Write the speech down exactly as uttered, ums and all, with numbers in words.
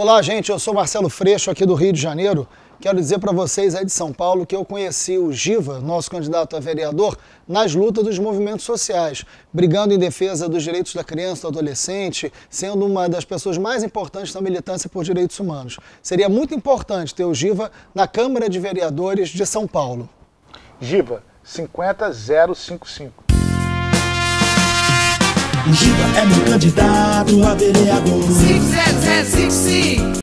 Olá, gente, eu sou Marcelo Freixo aqui do Rio de Janeiro. Quero dizer para vocês aí de São Paulo que eu conheci o Giva, nosso candidato a vereador, nas lutas dos movimentos sociais, brigando em defesa dos direitos da criança e do adolescente, sendo uma das pessoas mais importantes na militância por direitos humanos. Seria muito importante ter o Giva na Câmara de Vereadores de São Paulo. Giva, cinco zero zero cinco cinco. O Giva é meu candidato a vereador. cinco zero zero cinco cinco.